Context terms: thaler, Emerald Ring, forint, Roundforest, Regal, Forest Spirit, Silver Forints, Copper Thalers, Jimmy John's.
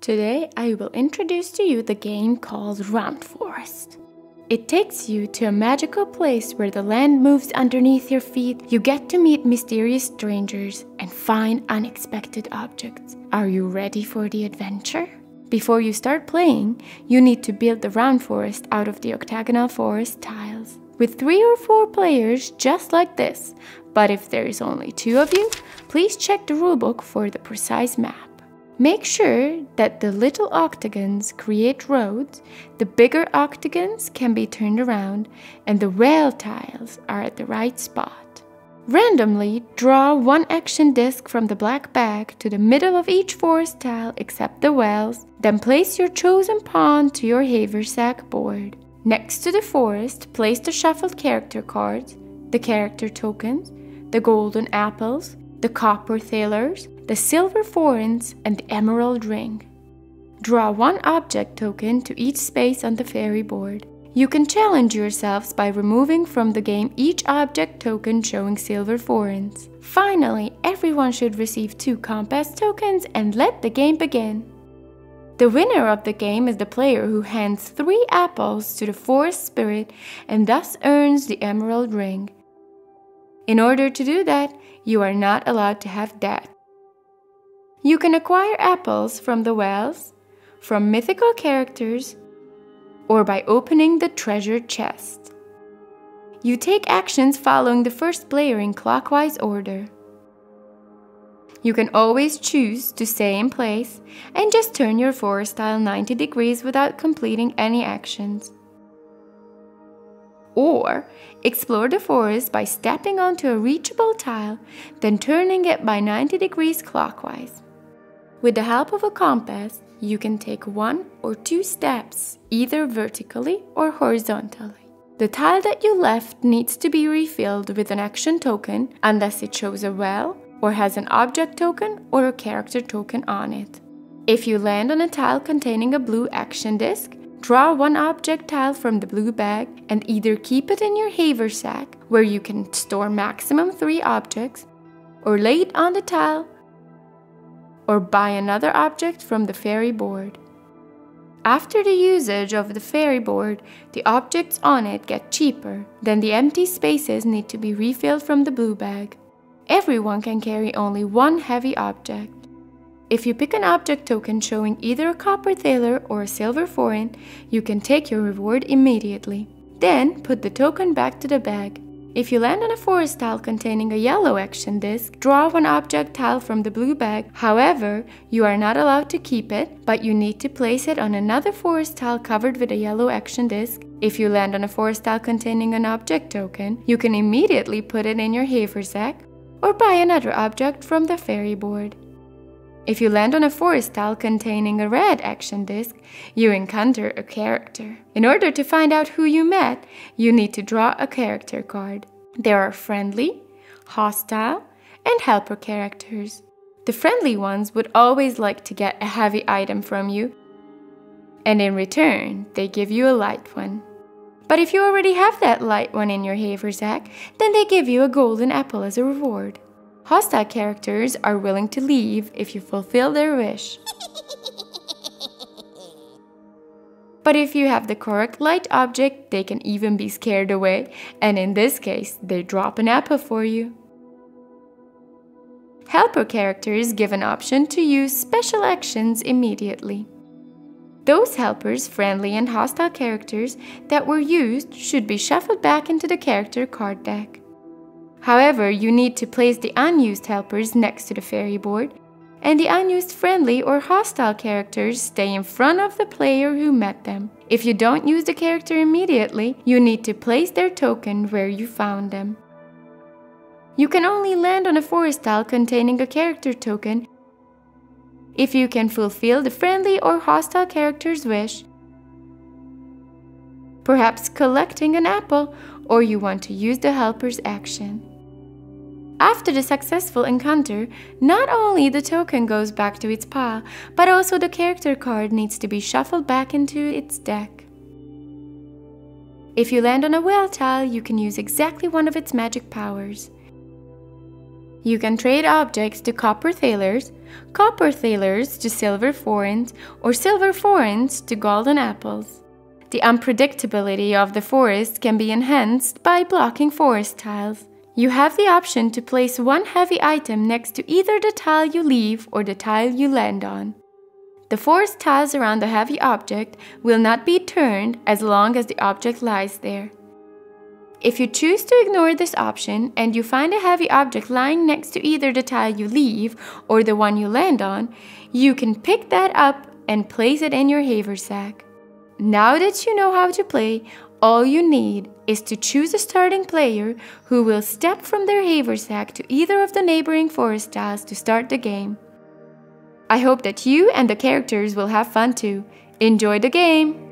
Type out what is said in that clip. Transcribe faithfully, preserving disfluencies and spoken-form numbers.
Today I will introduce to you the game called Roundforest. It takes you to a magical place where the land moves underneath your feet. You get to meet mysterious strangers and find unexpected objects. Are you ready for the adventure? Before you start playing, you need to build the Roundforest out of the octagonal forest tiles. With three or four players, just like this. But if there is only two of you, please check the rulebook for the precise map. Make sure that the little octagons create roads, the bigger octagons can be turned around, and the rail tiles are at the right spot. Randomly draw one action disc from the black bag to the middle of each forest tile except the wells, then place your chosen pawn to your haversack board. Next to the forest, place the shuffled character cards, the character tokens, the golden apples, the copper thalers, the silver forints, and the emerald ring. Draw one object token to each space on the fairy board. You can challenge yourselves by removing from the game each object token showing silver forints. Finally, everyone should receive two compass tokens and let the game begin. The winner of the game is the player who hands three apples to the forest spirit and thus earns the emerald ring. In order to do that, you are not allowed to have death. You can acquire apples from the wells, from mythical characters, or by opening the treasure chest. You take actions following the first player in clockwise order. You can always choose to stay in place and just turn your forest tile ninety degrees without completing any actions. Or explore the forest by stepping onto a reachable tile, then turning it by ninety degrees clockwise. With the help of a compass, you can take one or two steps, either vertically or horizontally. The tile that you left needs to be refilled with an action token unless it shows a well or has an object token or a character token on it. If you land on a tile containing a blue action disc, draw one object tile from the blue bag and either keep it in your haversack, where you can store maximum three objects, or lay it on the tile, or buy another object from the fairy board. After the usage of the fairy board, the objects on it get cheaper, then the empty spaces need to be refilled from the blue bag. Everyone can carry only one heavy object. If you pick an object token showing either a copper thaler or a silver forint, you can take your reward immediately. Then put the token back to the bag. If you land on a forest tile containing a yellow action disc, draw one object tile from the blue bag. However, you are not allowed to keep it, but you need to place it on another forest tile covered with a yellow action disc. If you land on a forest tile containing an object token, you can immediately put it in your haversack or buy another object from the fairy board. If you land on a forest tile containing a red action disc, you encounter a character. In order to find out who you met, you need to draw a character card. There are friendly, hostile, and helper characters. The friendly ones would always like to get a heavy item from you, and in return, they give you a light one. But if you already have that light one in your haversack, then they give you a golden apple as a reward. Hostile characters are willing to leave if you fulfill their wish. But if you have the correct light object, they can even be scared away, and in this case, they drop an apple for you. Helper characters give an option to use special actions immediately. Those helpers, friendly and hostile characters that were used should be shuffled back into the character card deck. However, you need to place the unused helpers next to the fairy board, and the unused friendly or hostile characters stay in front of the player who met them. If you don't use the character immediately, you need to place their token where you found them. You can only land on a forest tile containing a character token if you can fulfill the friendly or hostile character's wish, perhaps collecting an apple, or you want to use the helper's action. After the successful encounter, not only the token goes back to its pile, but also the character card needs to be shuffled back into its deck. If you land on a well tile, you can use exactly one of its magic powers. You can trade objects to copper thalers, Copper Thalers to Silver Forints, or Silver Forints to Golden Apples. The unpredictability of the forest can be enhanced by blocking forest tiles. You have the option to place one heavy item next to either the tile you leave or the tile you land on. The forest tiles around the heavy object will not be turned as long as the object lies there. If you choose to ignore this option and you find a heavy object lying next to either the tile you leave or the one you land on, you can pick that up and place it in your haversack. Now that you know how to play, all you need is to choose a starting player who will step from their haversack to either of the neighboring forest tiles to start the game. I hope that you and the characters will have fun too. Enjoy the game!